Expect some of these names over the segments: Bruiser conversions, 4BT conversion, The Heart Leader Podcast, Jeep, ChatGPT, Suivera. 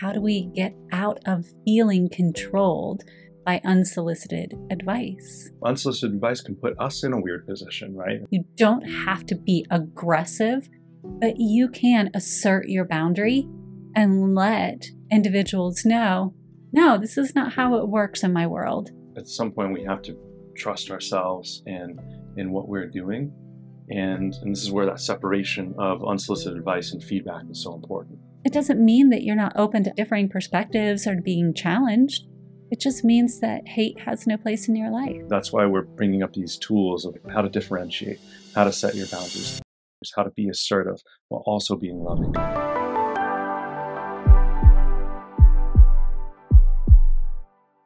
How do we get out of feeling controlled by unsolicited advice? Unsolicited advice can put us in a weird position, right? You don't have to be aggressive, but you can assert your boundary and let individuals know, no, this is not how it works in my world. At some point, we have to trust ourselves and in what we're doing. And this is where that separation of unsolicited advice and feedback is so important. It doesn't mean that you're not open to differing perspectives or being challenged. It just means that hate has no place in your life. That's why we're bringing up these tools of how to differentiate, how to set your boundaries, how to be assertive while also being loving.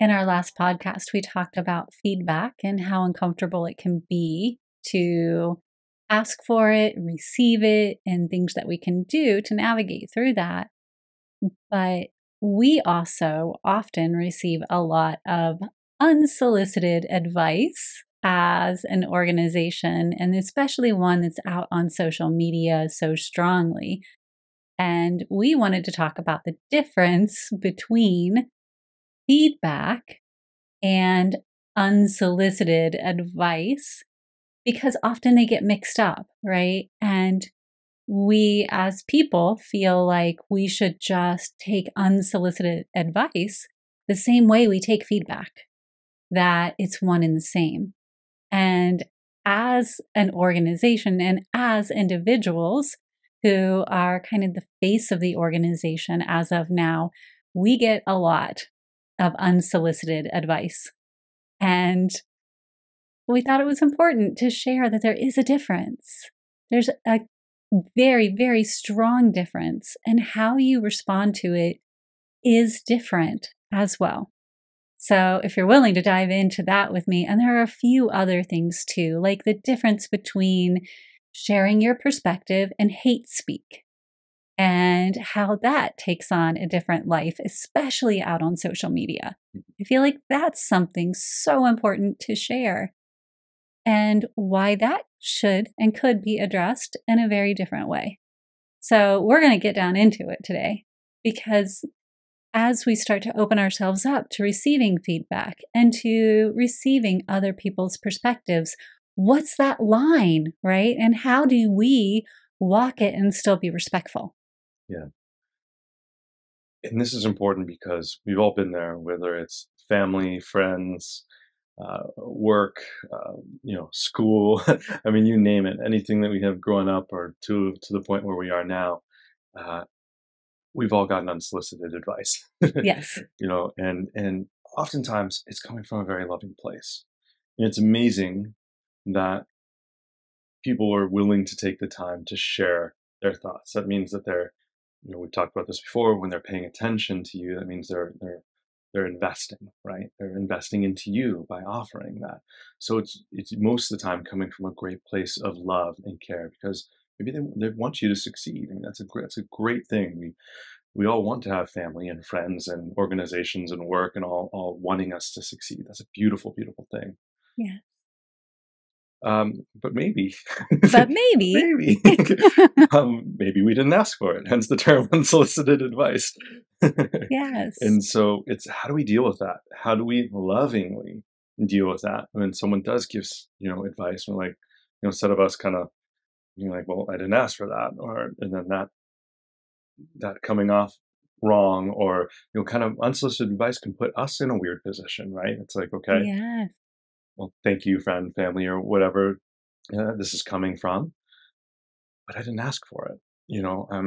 In our last podcast, we talked about feedback and how uncomfortable it can be to ask for it, receive it, and things that we can do to navigate through that. But we also often receive a lot of unsolicited advice as an organization, and especially one that's out on social media so strongly. And we wanted to talk about the difference between feedback and unsolicited advice, because often they get mixed up, right? And we as people feel like we should just take unsolicited advice the same way we take feedback, that it's one and the same. And as an organization and as individuals who are kind of the face of the organization as of now, we get a lot of unsolicited advice. And we thought it was important to share that there is a difference. There's a very, very strong difference, and how you respond to it is different as well. So if you're willing to dive into that with me, and there are a few other things too, like the difference between sharing your perspective and hate speak, and how that takes on a different life, especially out on social media. I feel like that's something so important to share, and why that should and could be addressed in a very different way. So we're going to get down into it today, because as we start to open ourselves up to receiving feedback and to receiving other people's perspectives, what's that line, right? And how do we walk it and still be respectful? Yeah. And this is important because we've all been there, whether it's family, friends, work, school. I mean, you name it, anything that we have grown up or to the point where we are now, we've all gotten unsolicited advice. Yes. And oftentimes it's coming from a very loving place. And it's amazing that people are willing to take the time to share their thoughts. That means that they're, we've talked about this before, when they're paying attention to you, that means they're investing, right? They're investing into you by offering that. So it's most of the time coming from a great place of love and care, because maybe they want you to succeed. I mean, that's a great thing. We all want to have family and friends and organizations and work and all wanting us to succeed. That's a beautiful, beautiful thing. Yeah. But maybe maybe we didn't ask for it, hence the term unsolicited advice. Yes. And so it's, how do we deal with that? How do we lovingly deal with that when someone does give advice, and instead of us kind of being like, well, I didn't ask for that, and then that coming off wrong, or kind of unsolicited advice can put us in a weird position, right? It's like, okay, yeah. Well, thank you, friend, family, or whatever this is coming from, but I didn't ask for it.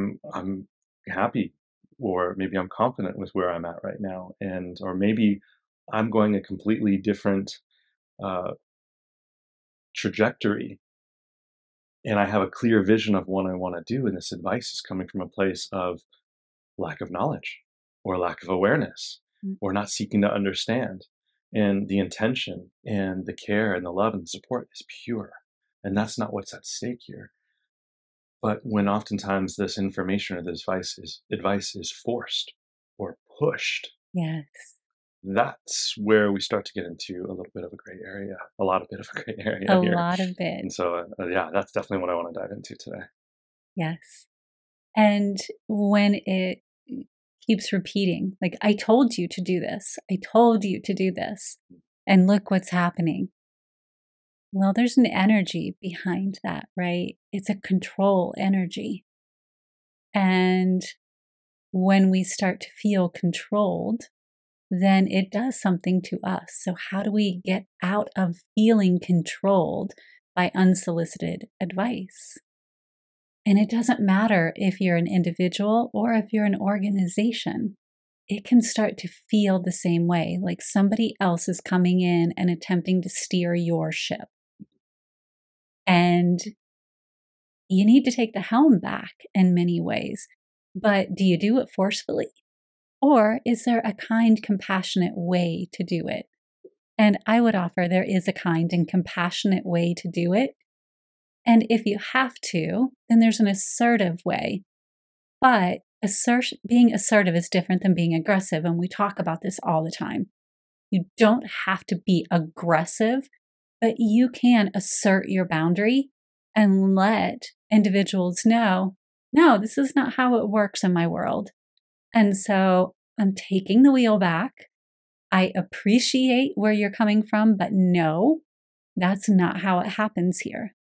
I'm happy, or maybe I'm confident with where I'm at right now, or maybe I'm going a completely different trajectory, and I have a clear vision of what I want to do, and this advice is coming from a place of lack of knowledge, or lack of awareness, or not seeking to understand. And the intention and the care and the love and the support is pure. And that's not what's at stake here. But when oftentimes this information or this advice is forced or pushed, yes, that's where we start to get into a lot of it. And so, that's definitely what I want to dive into today. Yes. And when it keeps repeating, like, I told you to do this. I told you to do this. And look what's happening. Well, there's an energy behind that, right? It's a control energy. And when we start to feel controlled, then it does something to us. So how do we get out of feeling controlled by unsolicited advice? And it doesn't matter if you're an individual or if you're an organization. It can start to feel the same way, like somebody else is coming in and attempting to steer your ship. And you need to take the helm back in many ways. But do you do it forcefully? Or is there a kind, compassionate way to do it? And I would offer there is a kind and compassionate way to do it. And if you have to, then there's an assertive way. But being assertive is different than being aggressive. And we talk about this all the time. You don't have to be aggressive, but you can assert your boundary and let individuals know, no, this is not how it works in my world. And so I'm taking the wheel back. I appreciate where you're coming from, but no, that's not how it happens here.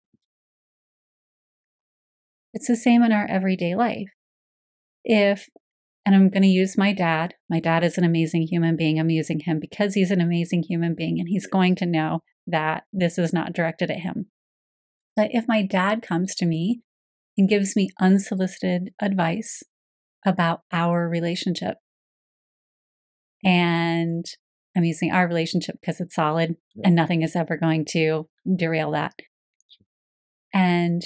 It's the same in our everyday life. And I'm going to use my dad. My dad is an amazing human being. I'm using him because he's an amazing human being, and he's going to know that this is not directed at him. But if my dad comes to me and gives me unsolicited advice about our relationship. And I'm using our relationship because it's solid and nothing is ever going to derail that. And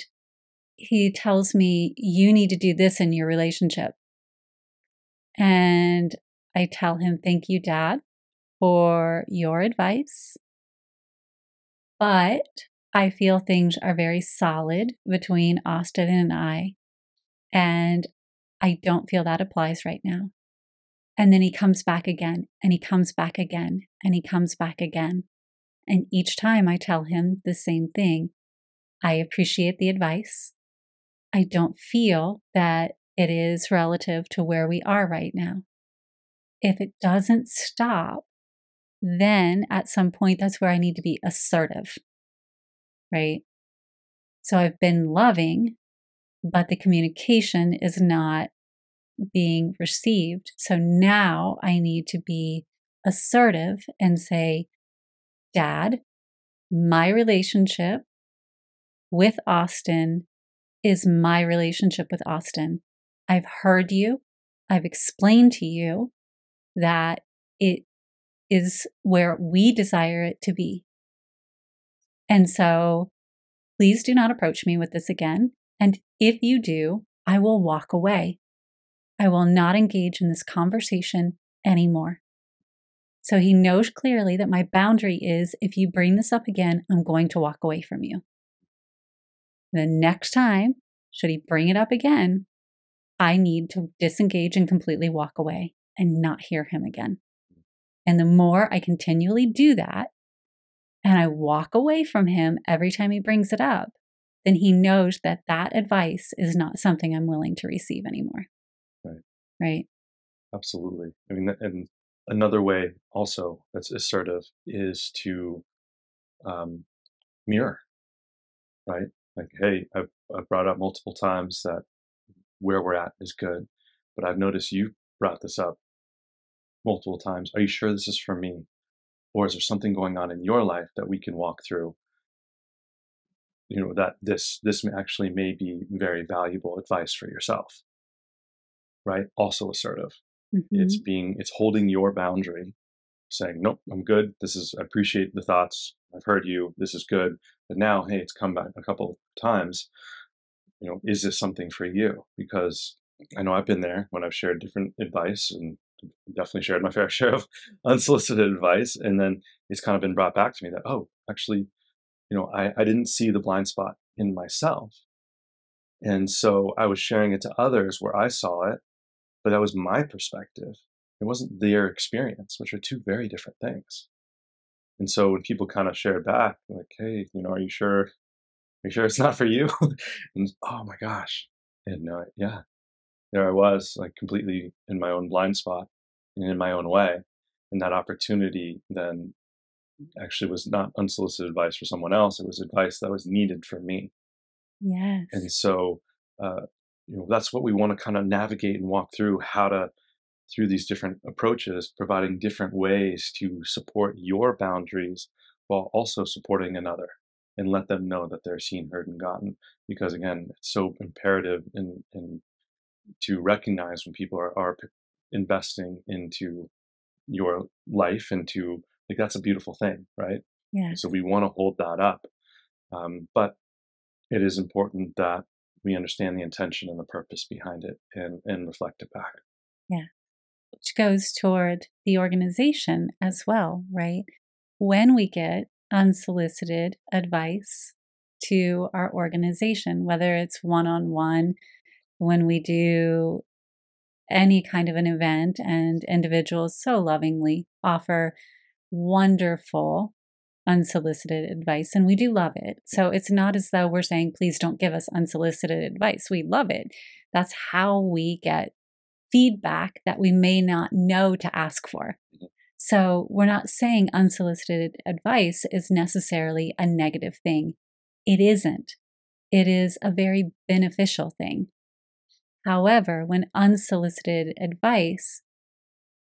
he tells me, you need to do this in your relationship. And I tell him, thank you, Dad, for your advice. But I feel things are very solid between Austin and I. And I don't feel that applies right now. And then he comes back again, and he comes back again, and he comes back again. And each time I tell him the same thing. I appreciate the advice. I don't feel that it is relative to where we are right now. If it doesn't stop, then at some point, that's where I need to be assertive, right? So I've been loving, but the communication is not being received. So now I need to be assertive and say, Dad, my relationship with Austin is my relationship with Austin. I've heard you. I've explained to you that it is where we desire it to be. And so please do not approach me with this again. And if you do, I will walk away. I will not engage in this conversation anymore. So he knows clearly that my boundary is, if you bring this up again, I'm going to walk away from you. The next time, should he bring it up again, I need to disengage and completely walk away and not hear him again. And the more I continually do that, and I walk away from him every time he brings it up, then he knows that that advice is not something I'm willing to receive anymore. Right. Right. Absolutely. I mean, and another way also that's assertive is to mirror, right? Like, hey, I've brought up multiple times that where we're at is good, but I've noticed you brought this up multiple times. Are you sure this is for me? Or is there something going on in your life that we can walk through? You know, that this actually may be very valuable advice for yourself, right? Also assertive. Mm-hmm. It's holding your boundary, saying, nope, I'm good. I appreciate the thoughts. I've heard you. This is good. But now, hey, it's come back a couple times. You know, is this something for you? Because I know I've been there when I've shared different advice, and definitely shared my fair share of unsolicited advice. And then it's kind of been brought back to me that, oh, actually, you know, I didn't see the blind spot in myself. And so I was sharing it to others where I saw it, but that was my perspective. It wasn't their experience, which are two very different things. And so when people kind of share back, like, hey, you know, are you sure it's not for you? And oh my gosh. And yeah, there I was, like, completely in my own blind spot and in my own way. And that opportunity then actually was not unsolicited advice for someone else. It was advice that was needed for me. Yes. And so, you know, that's what we want to kind of navigate and walk through, how to, through these different approaches, providing different ways to support your boundaries while also supporting another, and let them know that they're seen, heard, and gotten. Because again, it's so imperative in to recognize when people are investing into your life, into, like, that's a beautiful thing, right? Yeah. So we want to hold that up. But it is important that we understand the intention and the purpose behind it, and reflect it back. Yeah. Which goes toward the organization as well, right? When we get unsolicited advice to our organization, whether it's one-on-one, when we do any kind of an event, and individuals so lovingly offer wonderful unsolicited advice, and we do love it. So it's not as though we're saying, please don't give us unsolicited advice. We love it. That's how we get feedback that we may not know to ask for. So we're not saying unsolicited advice is necessarily a negative thing. It isn't. It is a very beneficial thing. However, when unsolicited advice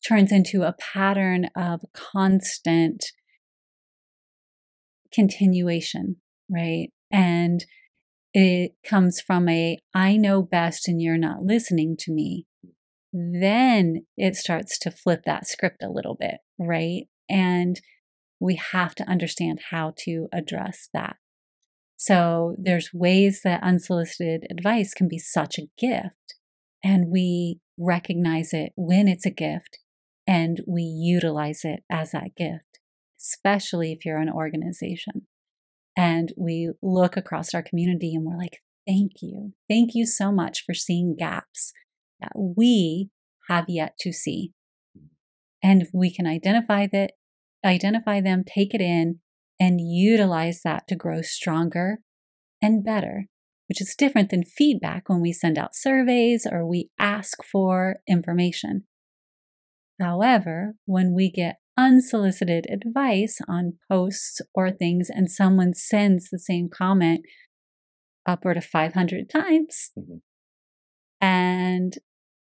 turns into a pattern of constant continuation, right? And it comes from a, I know best and you're not listening to me. Then it starts to flip that script a little bit, right? And we have to understand how to address that. So there's ways that unsolicited advice can be such a gift, and we recognize it when it's a gift, and we utilize it as that gift, especially if you're an organization. And we look across our community and we're like, thank you. Thank you so much for seeing gaps that we have yet to see. And we can identify them, take it in, and utilize that to grow stronger and better, which is different than feedback when we send out surveys or we ask for information. However, when we get unsolicited advice on posts or things, and someone sends the same comment upward of 500 times, and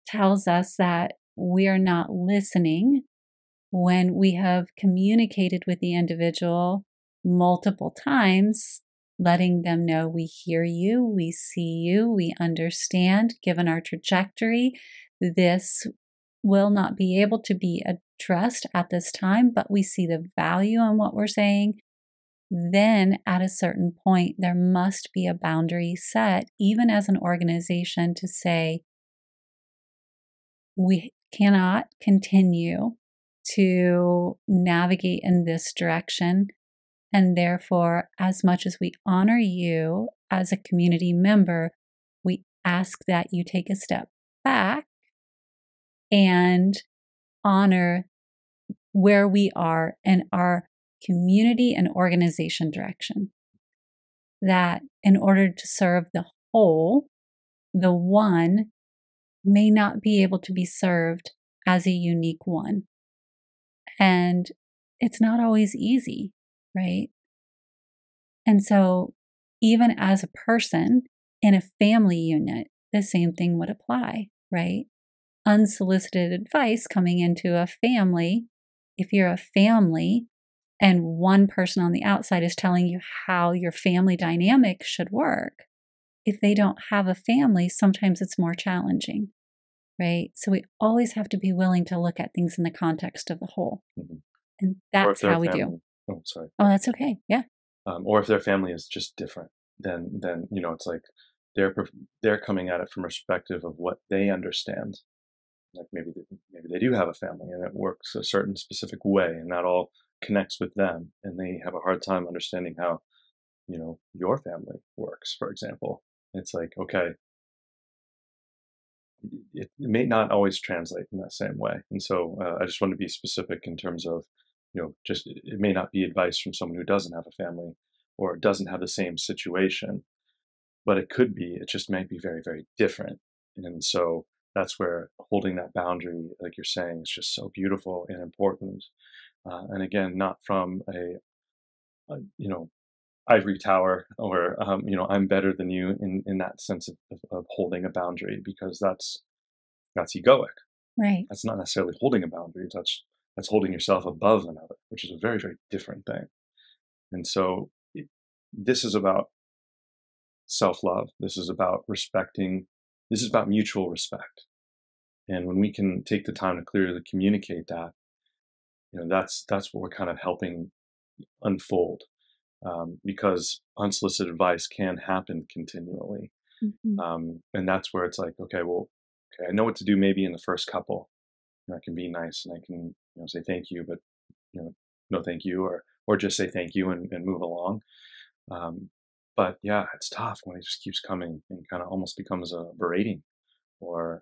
tells us that we are not listening when we have communicated with the individual multiple times, letting them know we hear you, we see you, we understand, given our trajectory, this will not be able to be addressed at this time, but we see the value in what we're saying. Then at a certain point, there must be a boundary set, even as an organization, to say, we cannot continue to navigate in this direction. And therefore, as much as we honor you as a community member, we ask that you take a step back and honor where we are in our community and organization direction. That in order to serve the whole, the one may not be able to be served as a unique one. And it's not always easy. Right? And so even as a person in a family unit, the same thing would apply, right? Unsolicited advice coming into a family. If you're a family and one person on the outside is telling you how your family dynamic should work, if they don't have a family, sometimes it's more challenging, right? So we always have to be willing to look at things in the context of the whole. Mm-hmm. And that's how we do. Oh, sorry. Oh, that's okay. Yeah. Or if their family is just different, then you know, it's like they're coming at it from a perspective of what they understand. Like maybe they do have a family and it works a certain specific way, and that all connects with them, and they have a hard time understanding how, you know, your family works, for example. It's like, okay, it may not always translate in that same way, and so I just want to be specific in terms of, you know, just it may not be advice from someone who doesn't have a family or doesn't have the same situation, but it could be, it just might be very, very different. And so that's where holding that boundary, like you're saying, is just so beautiful and important. And again, not from a ivory tower or, I'm better than you in that sense of holding a boundary, because that's egoic. Right. That's not necessarily holding a boundary. That's holding yourself above another, which is a very, very different thing. And so this is about self-love. This is about respecting. This is about mutual respect. And when we can take the time to clearly communicate that, that's what we're kind of helping unfold, because unsolicited advice can happen continually. Mm-hmm. And that's where it's like, okay, I know what to do maybe in the first couple. I can be nice and I can say thank you, but no thank you, or just say thank you and move along. But yeah, it's tough when it just keeps coming and kind of almost becomes a berating, or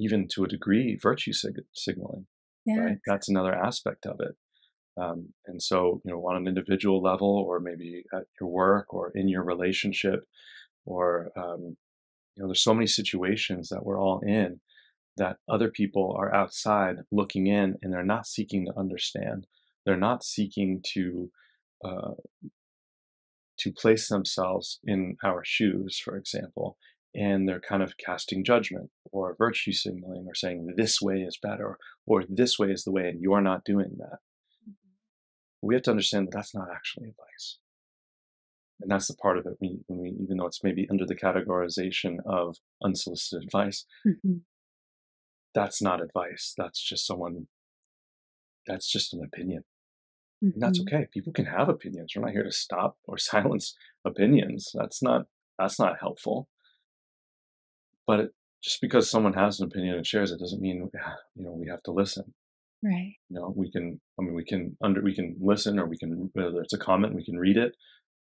even to a degree virtue signaling. Yeah. Right? That's another aspect of it. And so on an individual level, or maybe at your work or in your relationship, or there's so many situations that we're all in that other people are outside looking in, and they're not seeking to understand. They're not seeking to place themselves in our shoes, for example, and they're kind of casting judgment or virtue signaling, or saying this way is better, or this way is the way, and you're not doing that. We have to understand that that's not actually advice. And that's the part of it, when we, even though it's maybe under the categorization of unsolicited advice, mm-hmm. That's not advice. That's just an opinion. Mm-hmm. And that's okay. People can have opinions. We're not here to stop or silence opinions. That's not helpful. But just because someone has an opinion and shares it doesn't mean, we have to listen. Right. We can listen, or we can, whether it's a comment, we can read it,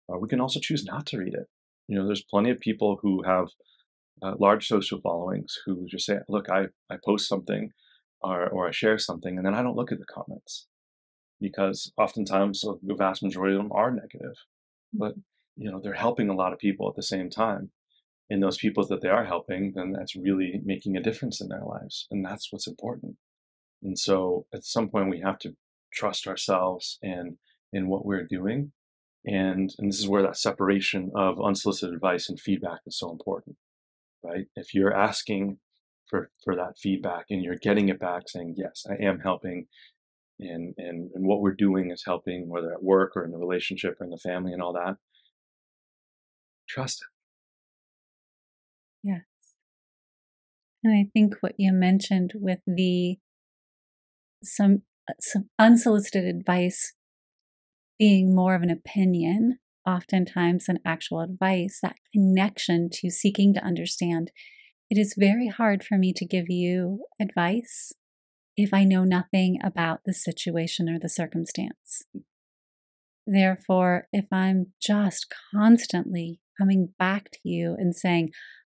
or we can also choose not to read it. There's plenty of people who have large social followings who just say, look, I post something or I share something, and then I don't look at the comments, because oftentimes the vast majority of them are negative. But, they're helping a lot of people at the same time. And those people that they are helping, then that's really making a difference in their lives. And that's what's important. And so at some point we have to trust ourselves and in what we're doing. And this is where that separation of unsolicited advice and feedback is so important, right? If you're asking for that feedback and you're getting it back saying, yes, I am helping, and what we're doing is helping, whether at work or in the relationship or in the family and all that, trust it. Yes. And I think what you mentioned with the some unsolicited advice being more of an opinion, oftentimes, than actual advice, that connection to seeking to understand. It is very hard for me to give you advice if I know nothing about the situation or the circumstance. Therefore, if I'm just constantly coming back to you and saying,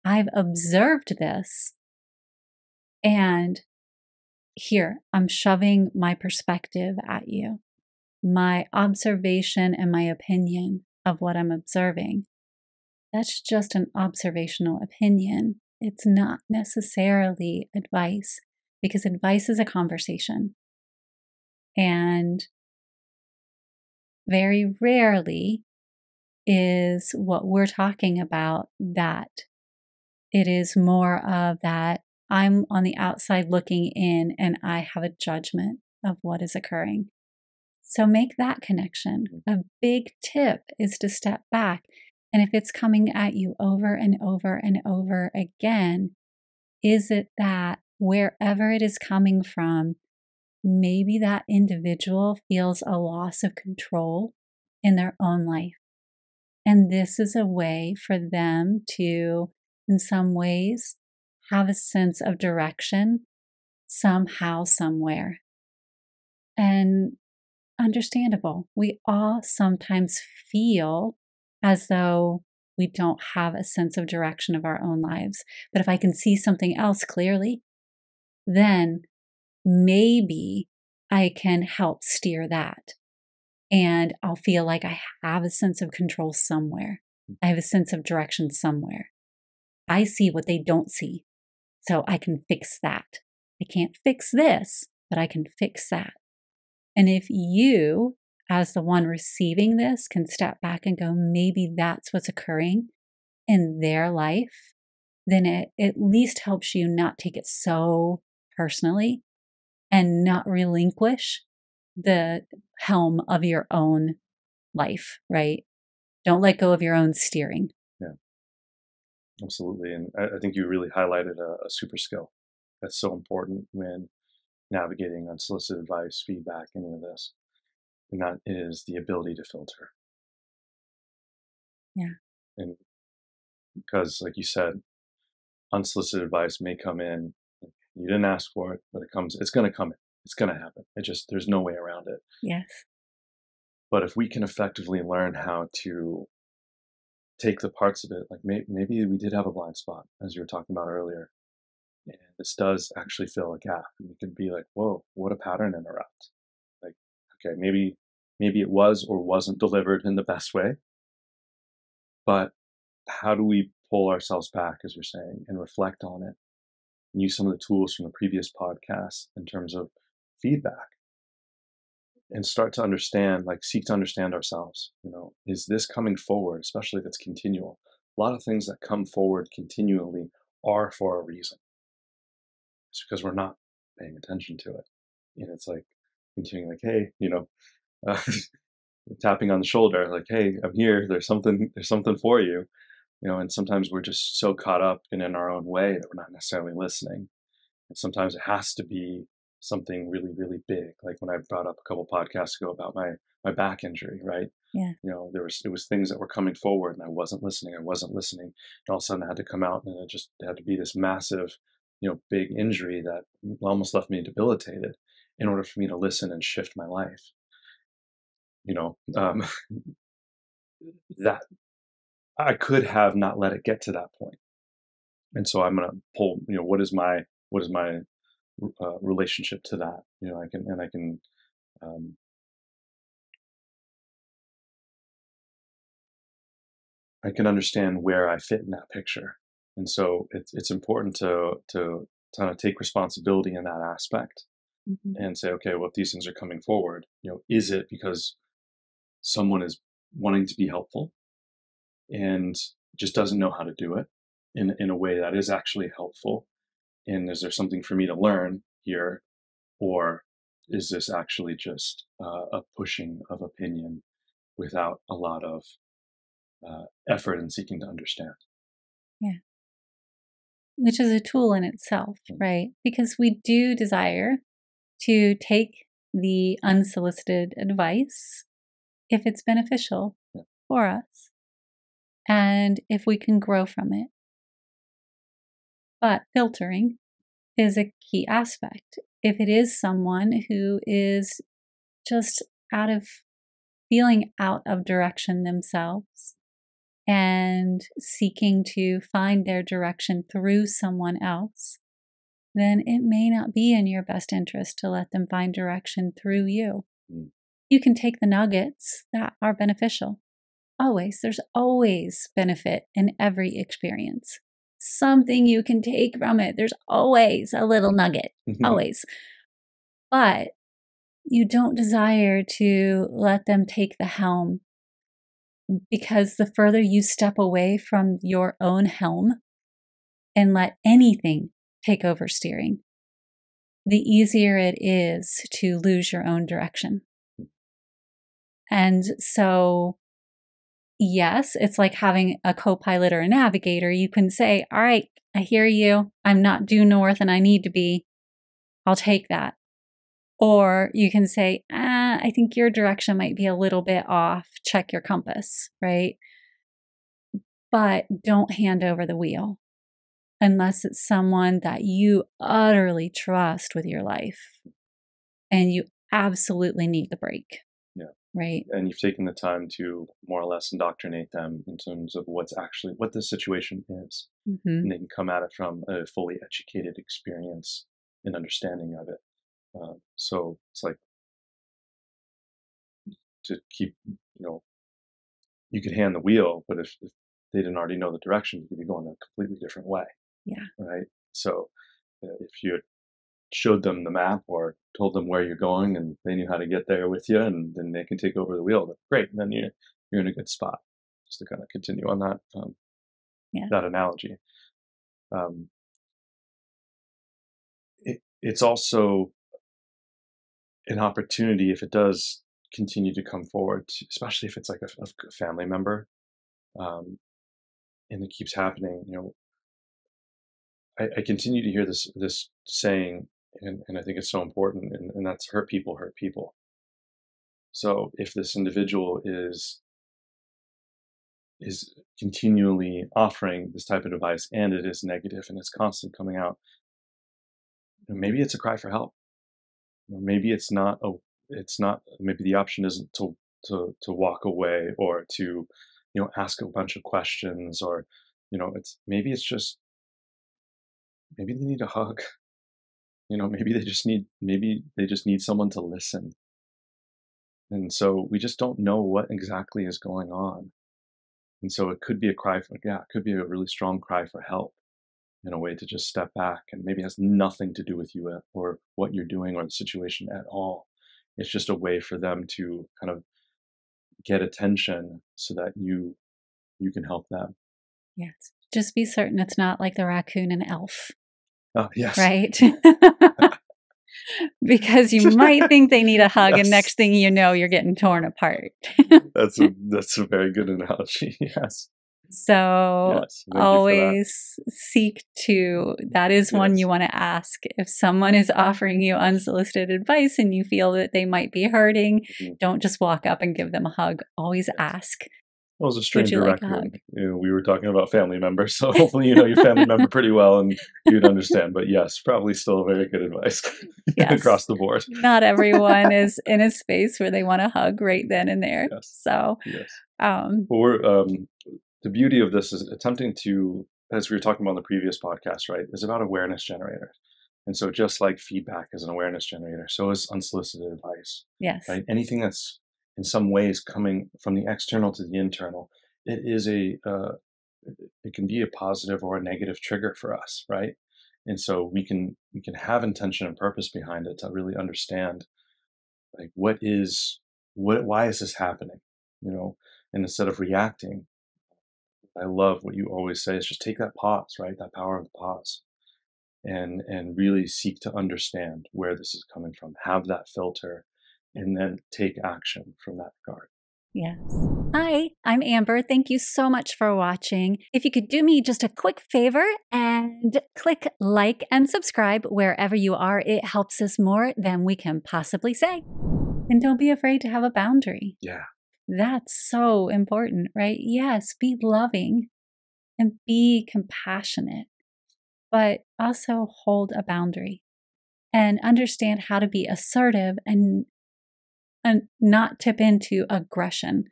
I've observed this, and here, I'm shoving my perspective at you, my observation and my opinion of what I'm observing. That's just an observational opinion. It's not necessarily advice, because advice is a conversation. And very rarely is what we're talking about that. It is more of that I'm on the outside looking in, and I have a judgment of what is occurring. So make that connection. A big tip is to step back. And if it's coming at you over and over and over again, is it that wherever it is coming from, maybe that individual feels a loss of control in their own life? And this is a way for them to, in some ways, have a sense of direction somehow, somewhere. And understandable. We all sometimes feel as though we don't have a sense of direction of our own lives. But if I can see something else clearly, then maybe I can help steer that. And I'll feel like I have a sense of control somewhere. I have a sense of direction somewhere. I see what they don't see. So I can fix that. I can't fix this, but I can fix that. And if you, as the one receiving this, can step back and go, maybe that's what's occurring in their life, then it at least helps you not take it so personally and not relinquish the helm of your own life, right? Don't let go of your own steering. Yeah, absolutely. And I think you really highlighted a super skill that's so important when navigating unsolicited advice, feedback, any of this. And that is the ability to filter. Yeah. And because, like you said, unsolicited advice may come in. You didn't ask for it, but it comes. It's going to come in. It's going to happen. It just, there's no way around it. Yes. But if we can effectively learn how to take the parts of it, like maybe we did have a blind spot, as you were talking about earlier, and this does actually fill a gap. And we could be like, whoa, what a pattern interrupt. Like, okay, maybe it was or wasn't delivered in the best way. But how do we pull ourselves back, as you're saying, and reflect on it, and use some of the tools from the previous podcast in terms of feedback, and start to understand, like seek to understand ourselves. You know, is this coming forward, especially if it's continual? A lot of things that come forward continually are for a reason. It's because we're not paying attention to it. And it's like continuing, like, hey, you know, tapping on the shoulder, like, hey, I'm here. There's something for you. You know, and sometimes we're just so caught up and in our own way that we're not necessarily listening. And sometimes it has to be something really, really big. Like when I brought up a couple podcasts ago about my back injury, right? Yeah. You know, it was things that were coming forward and I wasn't listening. And all of a sudden I had to come out, and it had to be this massive, you know, big injury that almost left me debilitated in order for me to listen and shift my life. You know, that I could have not let it get to that point. And so I'm going to pull, you know, what is my relationship to that? You know, I can understand where I fit in that picture. And so it's important to kind of take responsibility in that aspect, mm-hmm. and say, okay, well, if these things are coming forward, you know, is it because someone is wanting to be helpful and just doesn't know how to do it in a way that is actually helpful? And is there something for me to learn here? Or is this actually just a pushing of opinion without a lot of effort in seeking to understand? Yeah. Which is a tool in itself, right? Because we do desire to take the unsolicited advice if it's beneficial for us, and if we can grow from it. But filtering is a key aspect. If it is someone who is just feeling out of direction themselves and seeking to find their direction through someone else, then it may not be in your best interest to let them find direction through you. You can take the nuggets that are beneficial. Always, there's always benefit in every experience. Something you can take from it. There's always a little nugget, always. But you don't desire to let them take the helm, because the further you step away from your own helm and let anything take over steering, the easier it is to lose your own direction. And so, yes, it's like having a co-pilot or a navigator. You can say, all right, I hear you. I'm not due north and I need to be. I'll take that. Or you can say, I think your direction might be a little bit off. Check your compass, right? But don't hand over the wheel unless it's someone that you utterly trust with your life and you absolutely need the brake. Right. And you've taken the time to more or less indoctrinate them in terms of what the situation is. Mm-hmm. And they can come at it from a fully educated experience and understanding of it. So it's like to keep, you know, you could hand the wheel, but if they didn't already know the direction, you could be going a completely different way. Yeah. Right. So if you showed them the map or told them where you're going and they knew how to get there with you, and then they can take over the wheel, great. Then you're in a good spot. Just to kind of continue on that that analogy. It's also an opportunity, if it does continue to come forward, especially if it's like a family member, and it keeps happening. I continue to hear this saying, and I think it's so important, and that's hurt people hurt people. So if this individual is continually offering this type of advice, and it is negative and it's constantly coming out, maybe it's a cry for help. Maybe maybe the option isn't to walk away or to ask a bunch of questions, or maybe they need a hug. Maybe they just need someone to listen. And so we just don't know what exactly is going on. And so it could be a really strong cry for help, in a way to just step back, and maybe has nothing to do with you or what you're doing or the situation at all. It's just a way for them to kind of get attention so that you can help them. Yes. Just be certain it's not like the raccoon and Elf. Oh, yes. Right? Because you might think they need a hug, yes, and next thing you know, you're getting torn apart. That's a very good analogy. Yes. So yes, always seek to, that is yes, one you want to ask. If someone is offering you unsolicited advice and you feel that they might be hurting, mm-hmm, don't just walk up and give them a hug. Always ask. Well, as a stranger raccoon, we were talking about family members, so hopefully you know your family member pretty well and you'd understand. But yes, probably still very good advice, yes, across the board. Not everyone is in a space where they want to hug right then and there. Yes. So, yes. The beauty of this is attempting to, as we were talking about in the previous podcast, right, is about awareness generators. And so just like feedback is an awareness generator, so is unsolicited advice. Yes. Right? Anything that's in some ways coming from the external to the internal, it is it can be a positive or a negative trigger for us, right? And so we can have intention and purpose behind it to really understand, like, why is this happening? And instead of reacting, I love what you always say is just take that pause, right? That power of the pause, and really seek to understand where this is coming from. Have that filter. And then take action from that regard. Yes. Hi, I'm Amber. Thank you so much for watching. If you could do me just a quick favor and click like and subscribe wherever you are, it helps us more than we can possibly say. And don't be afraid to have a boundary. Yeah. That's so important, right? Yes, be loving and be compassionate, but also hold a boundary and understand how to be assertive and not tip into aggression.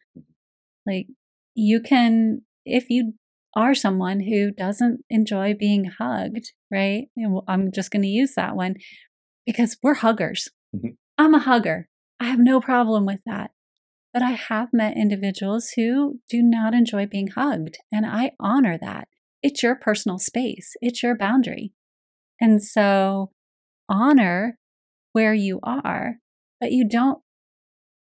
Like, you can, if you are someone who doesn't enjoy being hugged, right? I'm just going to use that one because we're huggers. Mm-hmm. I'm a hugger. I have no problem with that. But I have met individuals who do not enjoy being hugged, and I honor that. It's your personal space. It's your boundary. And so honor where you are, but you don't,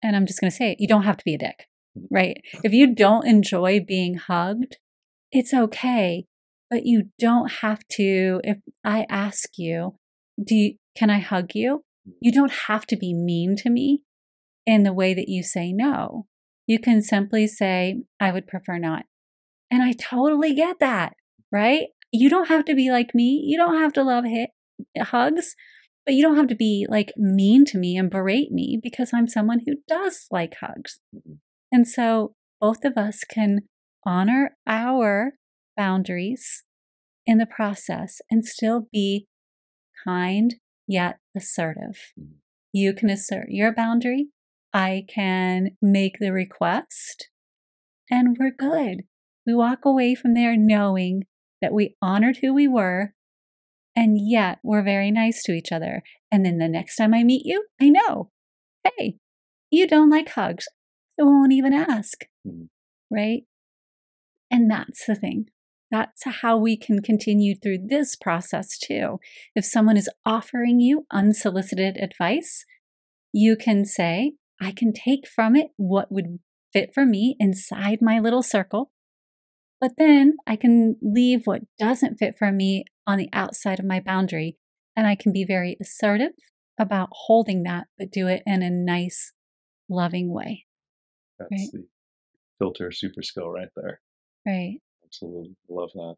and I'm just going to say it, you don't have to be a dick, right? If you don't enjoy being hugged, it's okay, but you don't have to. If I ask you, can I hug you? You don't have to be mean to me in the way that you say no. You can simply say, I would prefer not. And I totally get that, right? You don't have to be like me. You don't have to love hugs. But you don't have to be like mean to me and berate me because I'm someone who does like hugs. And so both of us can honor our boundaries in the process and still be kind yet assertive. You can assert your boundary. I can make the request, and we're good. We walk away from there knowing that we honored who we were, and yet we're very nice to each other. And then the next time I meet you, I know, hey, you don't like hugs. I won't even ask, right? And that's the thing. That's how we can continue through this process too. If someone is offering you unsolicited advice, you can say, I can take from it what would fit for me inside my little circle, but then I can leave what doesn't fit for me on the outside of my boundary. And I can be very assertive about holding that, but do it in a nice, loving way. That's right? The filter super skill right there. Right. Absolutely. Love that.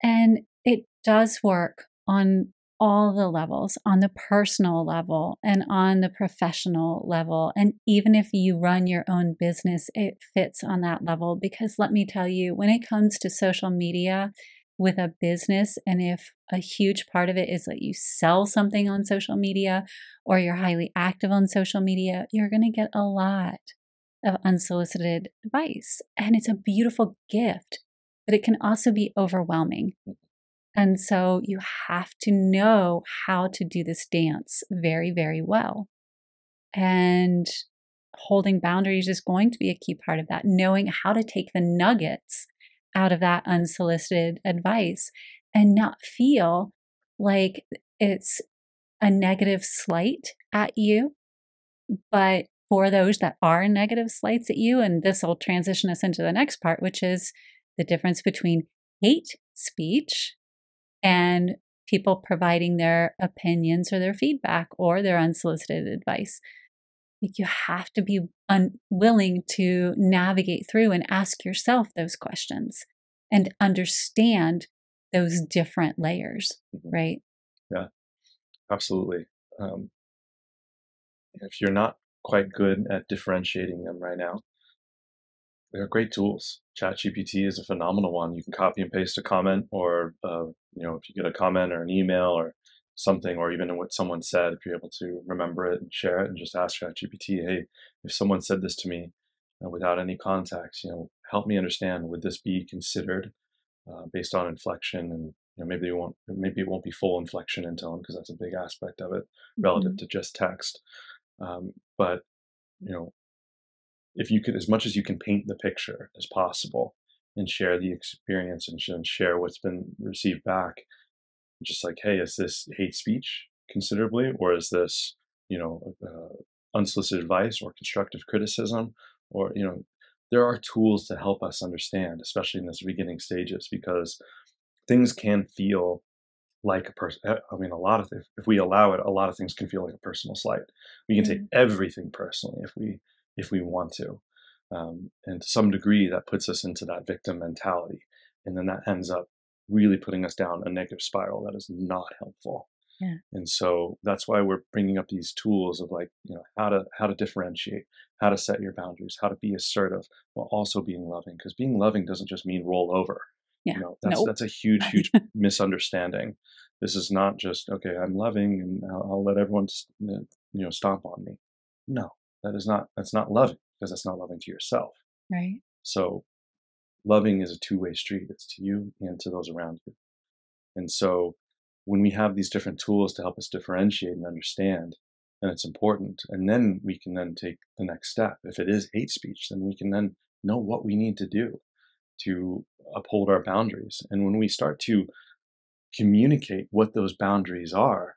And it does work on all the levels, on the personal level and on the professional level. And even if you run your own business, it fits on that level. Because let me tell you, when it comes to social media with a business, and if a huge part of it is that you sell something on social media or you're highly active on social media, you're going to get a lot of unsolicited advice. And it's a beautiful gift, but it can also be overwhelming. And so you have to know how to do this dance very, very well. And holding boundaries is going to be a key part of that, knowing how to take the nuggets out of that unsolicited advice and not feel like it's a negative slight at you. But for those that are negative slights at you, and this will transition us into the next part, which is the difference between hate speech and people providing their opinions or their feedback or their unsolicited advice. Like, you have to be willing to navigate through and ask yourself those questions and understand those different layers, right? Yeah, absolutely. If you're not quite good at differentiating them right now, they're great tools. ChatGPT is a phenomenal one. You can copy and paste a comment, or if you get a comment or an email or something, or even what someone said, if you're able to remember it and share it, and just ask ChatGPT, hey, if someone said this to me without any context, help me understand. Would this be considered based on inflection? And maybe it won't be full inflection and tone, because that's a big aspect of it relative to just text. But if you could, as much as you can, paint the picture as possible and share the experience and share what's been received back, just like, hey, is this hate speech considerably, or is this, unsolicited advice or constructive criticism? Or, there are tools to help us understand, especially in this beginning stages, because things can feel like a person. I mean, if we allow it, a lot of things can feel like a personal slight. We can take everything personally if we want to. And to some degree, that puts us into that victim mentality. And then that ends up really putting us down a negative spiral that is not helpful. Yeah. And so that's why we're bringing up these tools of how to differentiate, how to set your boundaries, how to be assertive while also being loving. Because being loving doesn't just mean roll over. Yeah. That's a huge misunderstanding. This is not just, okay, I'm loving and I'll let everyone stomp on me. No, that's not loving, because that's not loving to yourself. Right. So loving is a two-way street. It's to you and to those around you. And so when we have these different tools to help us differentiate and understand, then it's important. And then we can then take the next step. If it is hate speech, then we can then know what we need to do to uphold our boundaries. And when we start to communicate what those boundaries are,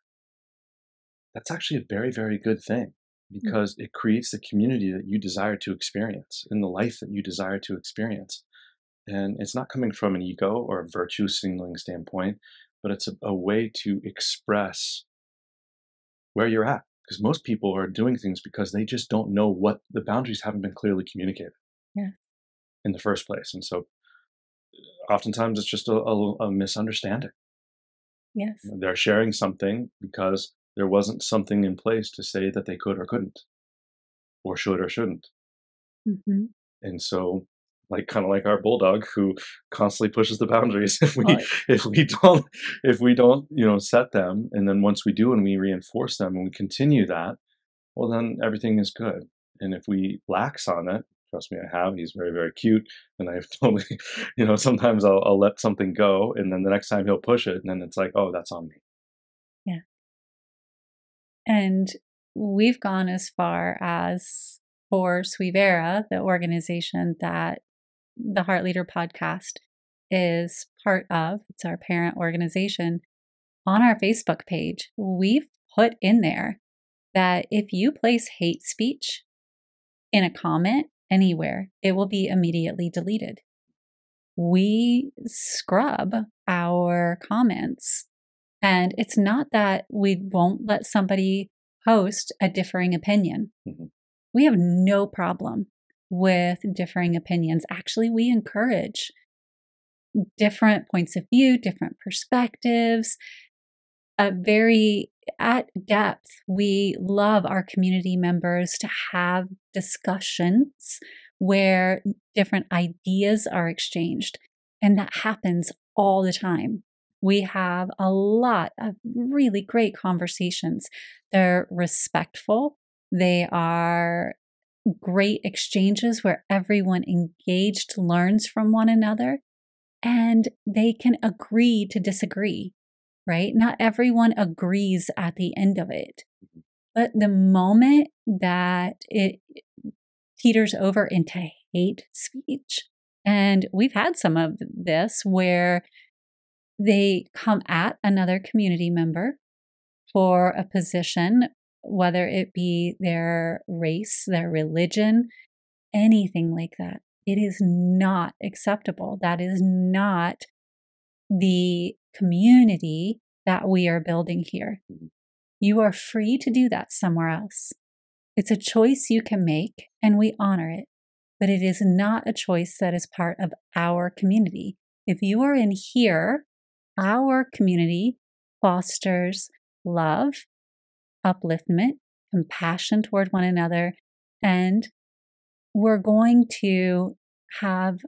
that's actually a very, very good thing, because it creates the community that you desire to experience and the life that you desire to experience. And it's not coming from an ego or a virtue signaling standpoint, but it's a way to express where you're at. Because most people are doing things because they just don't know what the boundaries haven't been clearly communicated in the first place. And so oftentimes it's just a misunderstanding. Yes. They're sharing something because there wasn't something in place to say that they could or couldn't, or should or shouldn't. Mm-hmm. And so, kind of like our bulldog who constantly pushes the boundaries if we don't set them. And then once we do and we reinforce them and we continue that, well, then everything is good. And if we lax on it, trust me, I have, he's very, very cute. And I've totally, sometimes I'll let something go, and then the next time he'll push it, and then it's like, oh, that's on me. Yeah. And we've gone as far as, for Suivera, the organization that The Heart Leader Podcast is part of, it's our parent organization, on our Facebook page, we've put in there that if you place hate speech in a comment anywhere, it will be immediately deleted. We scrub our comments. And it's not that we won't let somebody post a differing opinion. Mm-hmm. We have no problem with differing opinions. Actually, we encourage different points of view, different perspectives. At depth, we love our community members to have discussions where different ideas are exchanged. And that happens all the time. We have a lot of really great conversations. They're respectful. They are great exchanges where everyone engaged learns from one another, and they can agree to disagree, right? Not everyone agrees at the end of it. But the moment that it teeters over into hate speech, and we've had some of this where they come at another community member for a position, whether it be their race, their religion, anything like that. It is not acceptable. That is not the community that we are building here. You are free to do that somewhere else. It's a choice you can make, and we honor it, but it is not a choice that is part of our community. If you are in here, our community fosters love, upliftment, compassion toward one another, and we're going to have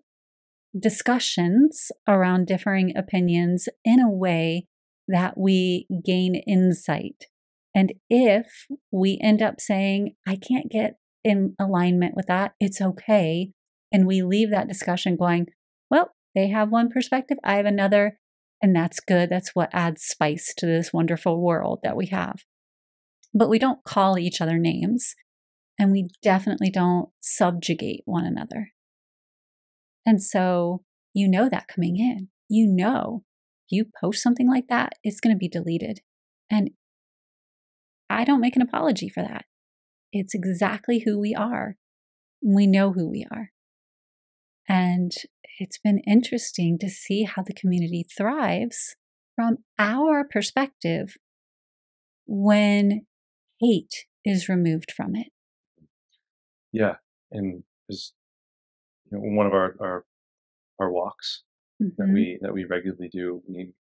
discussions around differing opinions in a way that we gain insight. And if we end up saying, I can't get in alignment with that, it's okay. And we leave that discussion going, well, they have one perspective, I have another. And that's good. That's what adds spice to this wonderful world that we have. But we don't call each other names, and we definitely don't subjugate one another. And so you know that coming in, you know, you post something like that, it's going to be deleted. And I don't make an apology for that. It's exactly who we are. We know who we are. And it's been interesting to see how the community thrives from our perspective when hate is removed from it. Yeah. And there's, you know, one of our walks mm-hmm. that we regularly do, and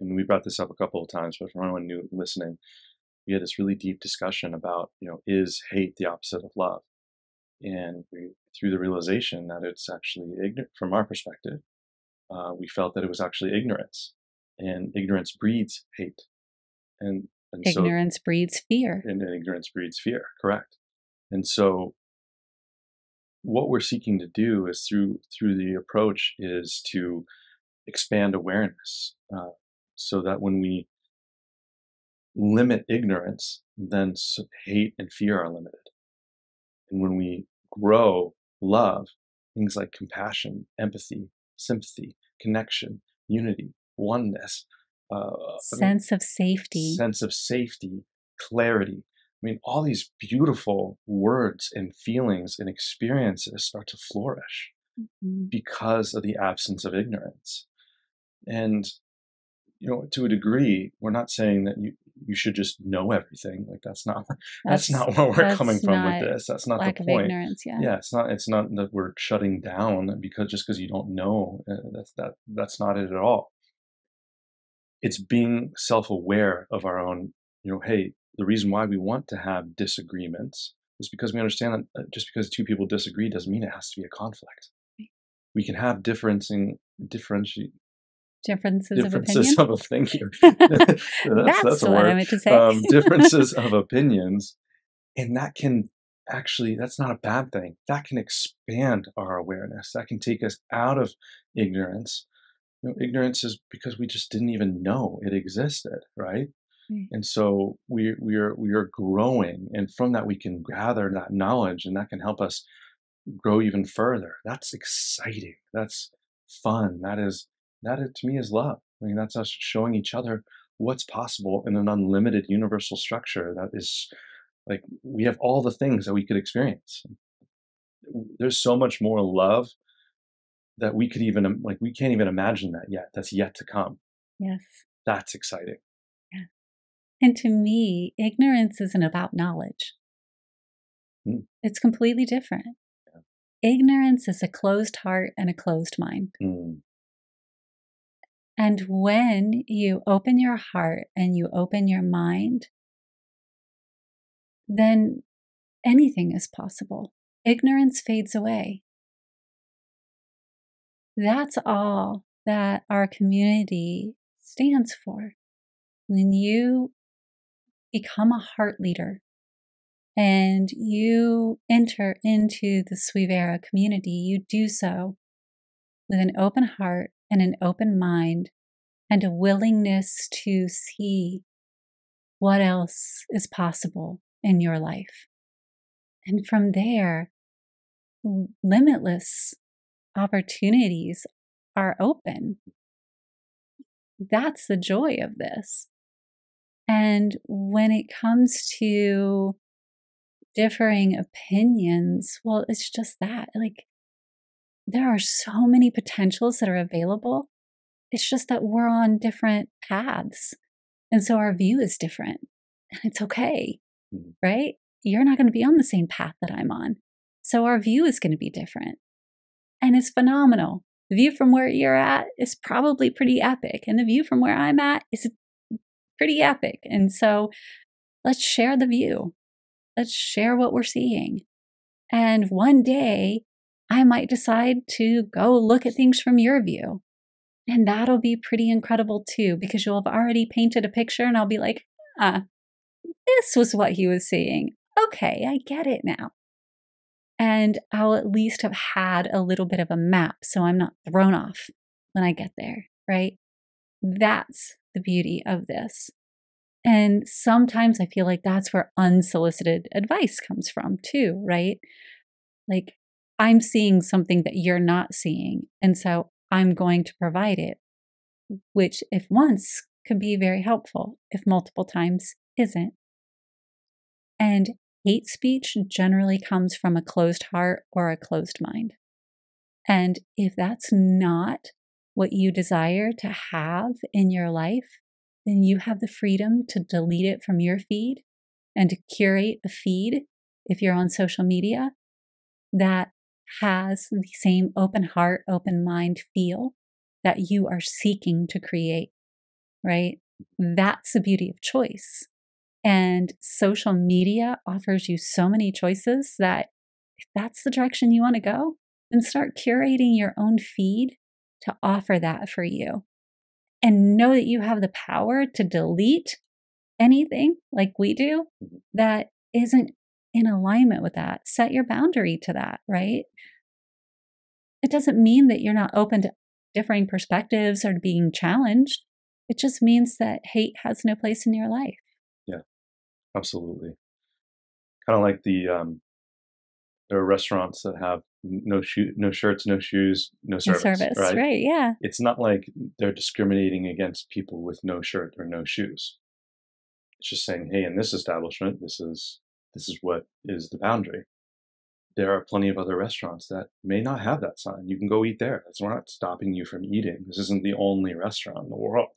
we brought this up a couple of times, but for anyone new listening, we had this really deep discussion about, you know, is hate the opposite of love? And we, through the realization that it's actually ignorant from our perspective, we felt that it was actually ignorance, and ignorance breeds hate, and ignorance breeds fear, and ignorance breeds fear. Correct. And so, what we're seeking to do is through the approach is to expand awareness, so that when we limit ignorance, then hate and fear are limited, and when we grow love, things like compassion, empathy, sympathy, connection, unity, oneness, sense of safety, clarity. I mean, all these beautiful words and feelings and experiences start to flourish mm-hmm. because of the absence of ignorance. And, you know, to a degree, we're not saying that you should just know everything. Like that's not where we're coming from with this. That's not the point. Lack of ignorance, yeah. Yeah, it's not that we're shutting down because you don't know. That's not it at all. It's being self-aware of our own, you know, hey, the reason why we want to have disagreements is because we understand that just because two people disagree doesn't mean it has to be a conflict. We can have differences of opinions, and that can actually, that's not a bad thing. That can expand our awareness. That can take us out of ignorance. You know, ignorance is because we just didn't even know it existed, right? Mm. And so we are growing, and from that we can gather that knowledge, and that can help us grow even further. That's exciting. That's fun. That to me is love. I mean, that's us showing each other what's possible in an unlimited universal structure. That is like, we have all the things that we could experience. There's so much more love that we could even, like, we can't even imagine that yet. That's yet to come. Yes. That's exciting. Yeah. And to me, ignorance isn't about knowledge. Mm. It's completely different. Yeah. Ignorance is a closed heart and a closed mind. Mm. And when you open your heart and you open your mind, then anything is possible. Ignorance fades away. That's all that our community stands for. When you become a heart leader and you enter into the Suivera community, you do so with an open heart and an open mind and a willingness to see what else is possible in your life. And from there, limitless opportunities are open. That's the joy of this. And when it comes to differing opinions, well, it's just that. Like, there are so many potentials that are available. It's just that we're on different paths. And so our view is different. And it's okay, right? You're not going to be on the same path that I'm on. So our view is going to be different. And it's phenomenal. The view from where you're at is probably pretty epic. And the view from where I'm at is pretty epic. And so let's share the view. Let's share what we're seeing. And one day I might decide to go look at things from your view. And that'll be pretty incredible too, because you'll have already painted a picture and I'll be like, this was what he was seeing. Okay, I get it now. And I'll at least have had a little bit of a map so I'm not thrown off when I get there, right? That's the beauty of this. And sometimes I feel like that's where unsolicited advice comes from too, right? Like, I'm seeing something that you're not seeing, and so I'm going to provide it, which if once could be very helpful, if multiple times isn't. And hate speech generally comes from a closed heart or a closed mind. And if that's not what you desire to have in your life, then you have the freedom to delete it from your feed and to curate a feed, if you're on social media, that has the same open heart, open mind feel that you are seeking to create, right? That's the beauty of choice. And social media offers you so many choices that if that's the direction you want to go, then start curating your own feed to offer that for you. And know that you have the power to delete anything like we do that isn't in alignment with that. Set your boundary to that, right? It doesn't mean that you're not open to differing perspectives or to being challenged. It just means that hate has no place in your life. Absolutely. Kind of like the there are restaurants that have no shirts, no shoes, no service, right? Right, yeah. It's not like they're discriminating against people with no shirt or no shoes. It's just saying, hey, in this establishment, this is what is the boundary. There are plenty of other restaurants that may not have that sign. You can go eat there. We're not stopping you from eating. This isn't the only restaurant in the world.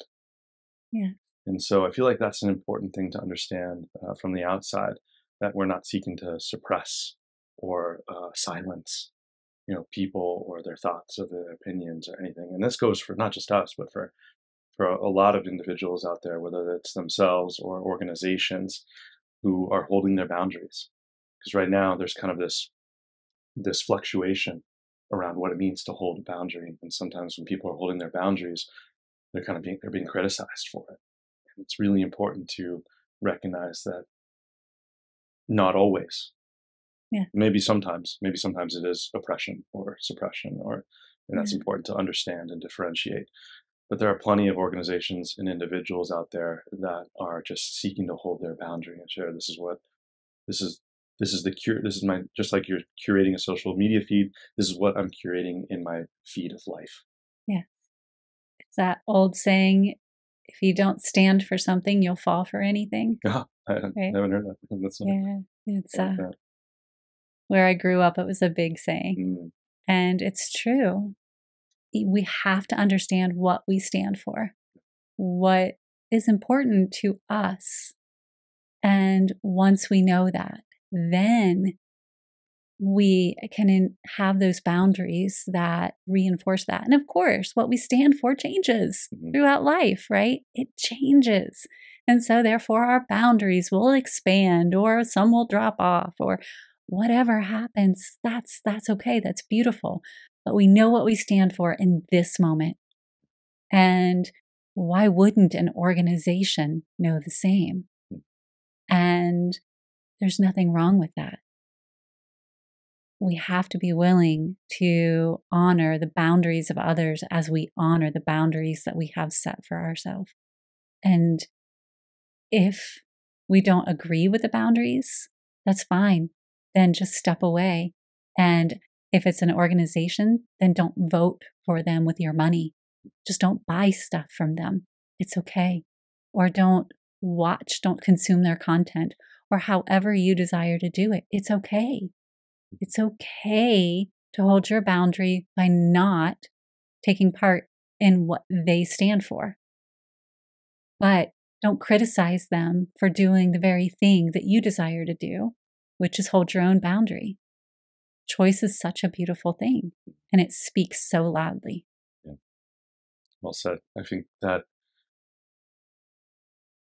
Yeah. And so I feel like that's an important thing to understand from the outside, that we're not seeking to suppress or silence, people or their thoughts or their opinions or anything. And this goes for not just us, but for a lot of individuals out there, whether it's themselves or organizations who are holding their boundaries. Because right now there's kind of this fluctuation around what it means to hold a boundary. And sometimes when people are holding their boundaries, they're being criticized for it. It's really important to recognize that not always. Yeah. Maybe sometimes it is oppression or suppression, and that's important to understand and differentiate. But there are plenty of organizations and individuals out there that are just seeking to hold their boundary and share. This is just like you're curating a social media feed. This is what I'm curating in my feed of life. Yes. It's that old saying, if you don't stand for something, you'll fall for anything. I haven't heard that. That's it's where I grew up, it was a big saying. Mm. And it's true. We have to understand what we stand for, what is important to us. And once we know that, then we can have those boundaries that reinforce that. And of course, what we stand for changes throughout life, right? It changes. And so therefore, our boundaries will expand, or some will drop off, or whatever happens, that's okay. That's beautiful. But we know what we stand for in this moment. And why wouldn't an organization know the same? And there's nothing wrong with that. We have to be willing to honor the boundaries of others as we honor the boundaries that we have set for ourselves. And if we don't agree with the boundaries, that's fine. Then just step away. And if it's an organization, then don't vote for them with your money. Just don't buy stuff from them. It's okay. Or don't watch, don't consume their content, or however you desire to do it. It's okay. It's okay to hold your boundary by not taking part in what they stand for. But don't criticize them for doing the very thing that you desire to do, which is hold your own boundary. Choice is such a beautiful thing, and it speaks so loudly. Yeah. Well said. I think that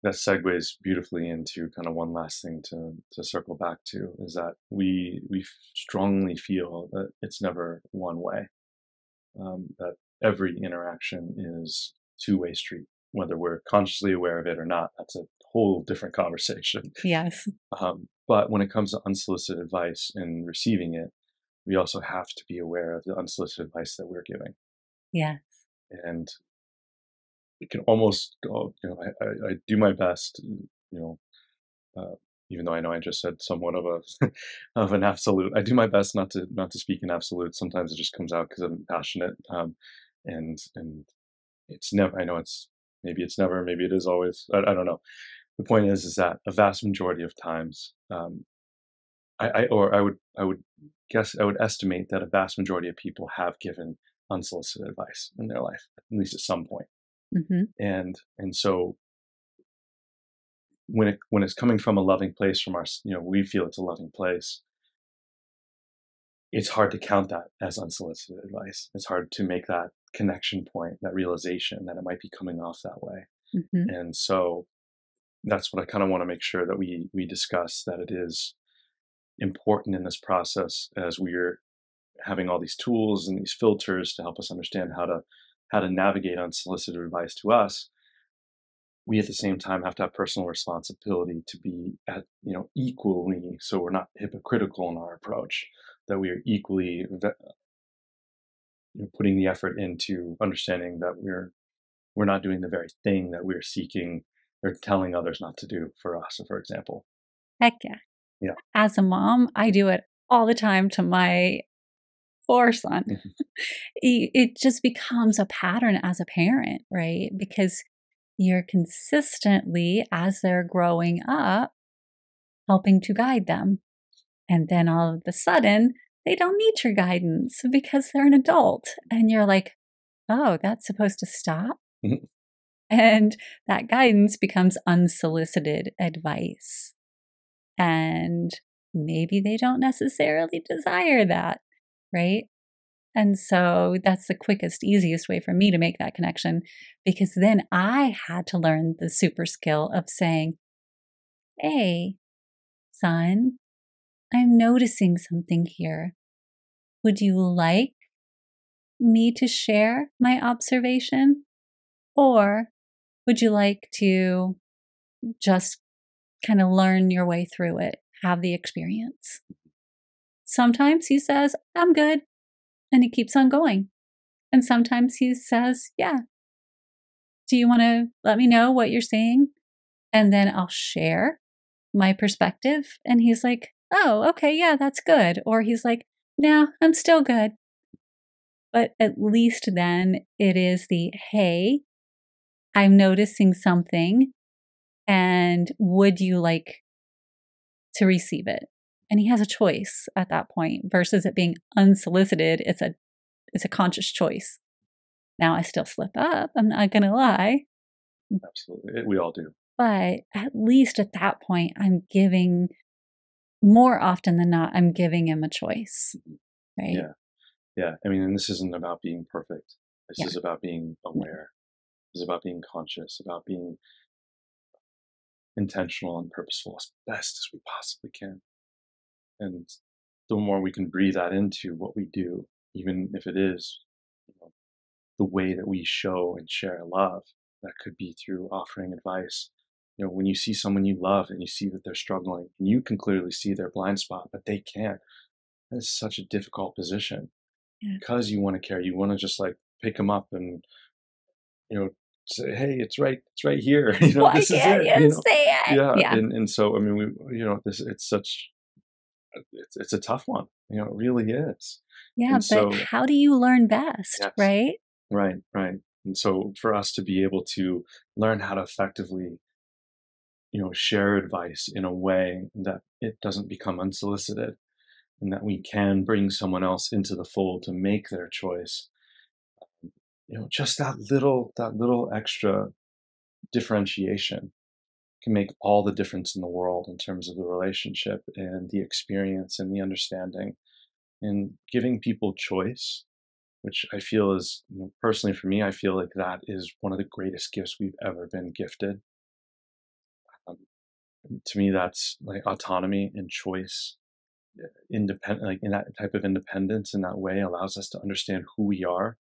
segues beautifully into kind of one last thing to circle back to, is that we strongly feel that it's never one way, that every interaction is two-way street, whether we're consciously aware of it or not. That's a whole different conversation. Yes. But when it comes to unsolicited advice and receiving it, we also have to be aware of the unsolicited advice that we're giving. Yes. And it can almost, I do my best, even though I know I just said somewhat of a of an absolute. I do my best not to speak in absolute. Sometimes it just comes out because I'm passionate, and it's never. I know it's maybe it's never, maybe it is always. I don't know. The point is that a vast majority of times, I would estimate that a vast majority of people have given unsolicited advice in their life, at least at some point. Mm-hmm. And so when it's coming from a loving place, from our, we feel it's a loving place, it's hard to count that as unsolicited advice. It's hard to make that connection point, that realization that it might be coming off that way. Mm-hmm. And so that's what I kind of want to make sure that we discuss, that it is important in this process as we're having all these tools and these filters to help us understand how to navigate unsolicited advice to us. We at the same time have to have personal responsibility to be at, equally, so we're not hypocritical in our approach, that we are equally putting the effort into understanding that we're not doing the very thing that we're seeking or telling others not to do for us, for example. Heck yeah. Yeah. As a mom, I do it all the time to my poor son. It just becomes a pattern as a parent, right? Because you're consistently, as they're growing up, helping to guide them. And then all of a sudden, they don't need your guidance because they're an adult. And you're like, oh, that's supposed to stop? Mm-hmm. And that guidance becomes unsolicited advice. And maybe they don't necessarily desire that. Right? And so that's the quickest, easiest way for me to make that connection, because then I had to learn the super skill of saying, hey, son, I'm noticing something here. Would you like me to share my observation? Or would you like to just kind of learn your way through it, have the experience? Sometimes he says, I'm good. And he keeps on going. And sometimes he says, yeah, do you want to let me know what you're seeing? And then I'll share my perspective. And he's like, oh, okay, yeah, that's good. Or he's like, no, I'm still good. But at least then it is the, hey, I'm noticing something and would you like to receive it? And he has a choice at that point versus it being unsolicited. It's a conscious choice. Now I still slip up. I'm not going to lie. Absolutely. We all do. But at least at that point, I'm giving, more often than not, I'm giving him a choice. Right? Yeah. Yeah. I mean, and this isn't about being perfect. This is about being aware. This is about being conscious, about being intentional and purposeful as best as we possibly can. And the more we can breathe that into what we do, even if it is, you know, the way that we show and share love, that could be through offering advice. You know, when you see someone you love and you see that they're struggling, and you can clearly see their blind spot, but they can't. That is such a difficult position because you want to care. You want to just like pick them up and, you know, say, hey, it's right here. You know, this is it. You know? Say it. Yeah. And so, I mean, we, you know, this, it's a tough one. You know, it really is. Yeah. And but so, how do you learn best? Yes. Right. Right. Right. And so for us to be able to learn how to effectively, you know, share advice in a way that it doesn't become unsolicited and that we can bring someone else into the fold to make their choice, you know, just that little extra differentiation can make all the difference in the world in terms of the relationship and the experience and the understanding, and giving people choice, which I feel is, you know, personally for me, I feel like that is one of the greatest gifts we've ever been gifted. To me, that's like autonomy and choice, independent, like in that type of independence in that way allows us to understand who we are.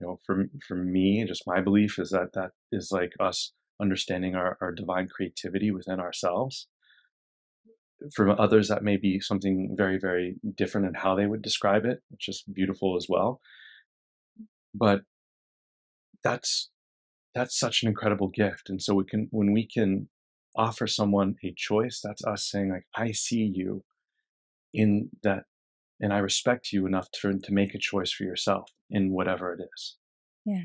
You know, for me, just my belief is that is like us understanding our divine creativity within ourselves. For others, that may be something very, very different in how they would describe it, which is beautiful as well. But that's such an incredible gift. And so when we can offer someone a choice, that's us saying, like, I see you in that, and I respect you enough to make a choice for yourself in whatever it is. Yeah.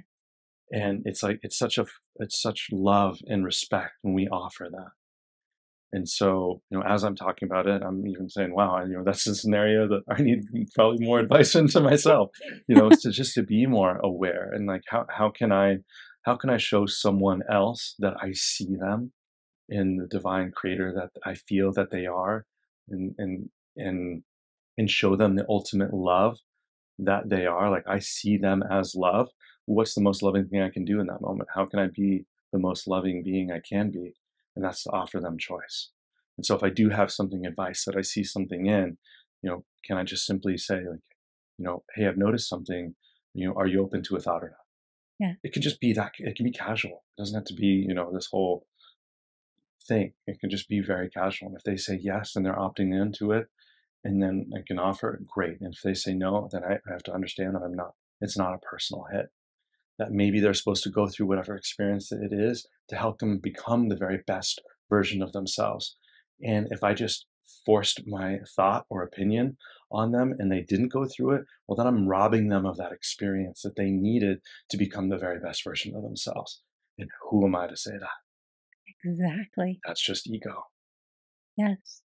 And it's like, it's such love and respect when we offer that. And so, you know, as I'm talking about it, I'm even saying, wow, you know, that's a scenario that I need probably more advice into myself, you know, to be more aware and like, how can I show someone else that I see them in the divine creator that I feel that they are, and show them the ultimate love that they are. Like, I see them as love. What's the most loving thing I can do in that moment? How can I be the most loving being I can be? And that's to offer them choice. And so if I do have something advice that I see something in, you know, can I just simply say, like, you know, hey, I've noticed something, you know, are you open to a thought or not? Yeah. It can just be that. It can be casual. It doesn't have to be, you know, this whole thing. It can just be very casual. And if they say yes, then they're opting into it, and then I can offer it, great. And if they say no, then I have to understand that it's not a personal hit, that maybe they're supposed to go through whatever experience that it is to help them become the very best version of themselves. And if I just forced my thought or opinion on them and they didn't go through it, well, then I'm robbing them of that experience that they needed to become the very best version of themselves. And who am I to say that? Exactly. That's just ego. Yes.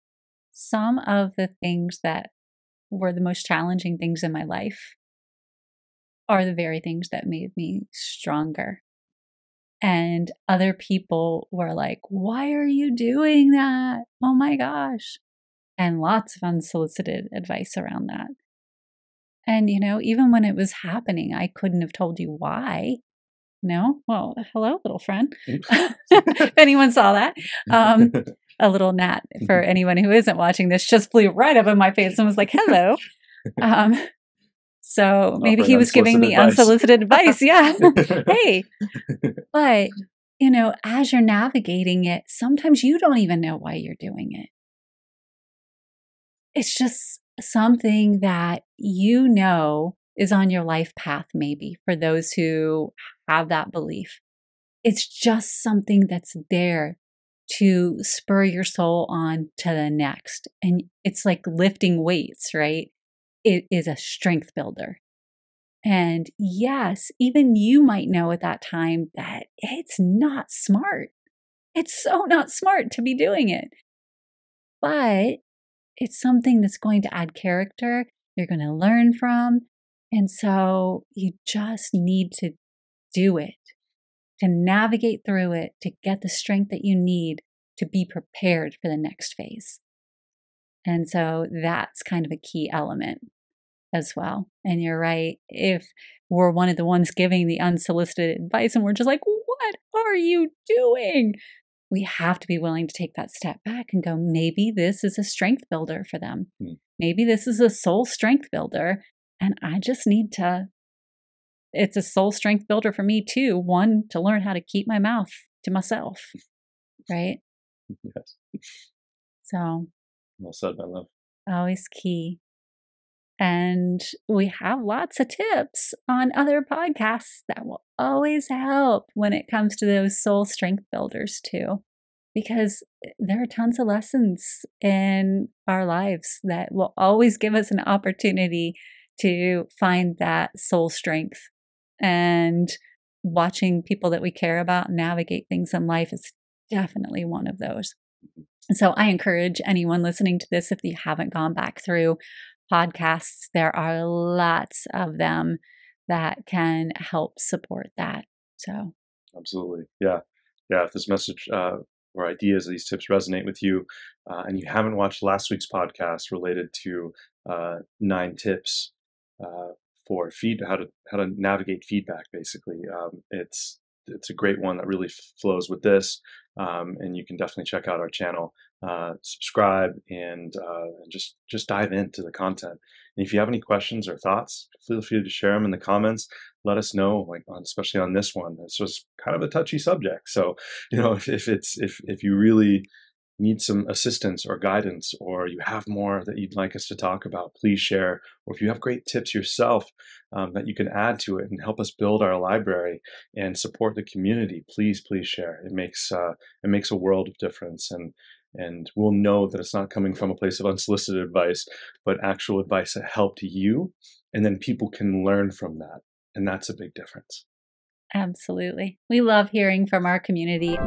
Some of the things that were the most challenging things in my life are the very things that made me stronger. And other people were like, why are you doing that? Oh my gosh. And lots of unsolicited advice around that. And, you know, even when it was happening, I couldn't have told you why. No? Well, hello, little friend. If anyone saw that. A little gnat for anyone who isn't watching this just flew right up in my face and was like, hello. So maybe he was giving me unsolicited advice. Yeah. Hey. But, you know, as you're navigating it, sometimes you don't even know why you're doing it. It's just something that you know is on your life path, maybe for those who have that belief. It's just something that's there to spur your soul on to the next. And it's like lifting weights, right? It is a strength builder. And yes, even you might know at that time that it's not smart. It's so not smart to be doing it. But it's something that's going to add character, you're going to learn from. And so you just need to do it, to navigate through it, to get the strength that you need to be prepared for the next phase. And so that's kind of a key element as well. And you're right, if we're one of the ones giving the unsolicited advice and we're just like, what are you doing? We have to be willing to take that step back and go, maybe this is a strength builder for them. Maybe this is a soul strength builder. And I just need to, it's a soul strength builder for me too. One, to learn how to keep my mouth to myself. Right? Yes. So. Well said, my love. Always key. And we have lots of tips on other podcasts that will always help when it comes to those soul strength builders too, because there are tons of lessons in our lives that will always give us an opportunity to find that soul strength. And watching people that we care about navigate things in life is definitely one of those. So I encourage anyone listening to this, if you haven't gone back through podcasts, there are lots of them that can help support that. So absolutely. Yeah. Yeah. If this message or ideas, these tips resonate with you and you haven't watched last week's podcast related to 9 tips for how to navigate feedback, basically, it's a great one that really flows with this. And you can definitely check out our channel, subscribe, and just dive into the content. And if you have any questions or thoughts, feel free to share them in the comments. Let us know, especially on this one. It's just kind of a touchy subject. So, you know, if you really need some assistance or guidance, or you have more that you'd like us to talk about, please share. Or if you have great tips yourself that you can add to it and help us build our library and support the community, please share. It makes a world of difference, and we'll know that it's not coming from a place of unsolicited advice, but actual advice that helped you, and then people can learn from that, and that's a big difference. Absolutely. We love hearing from our community.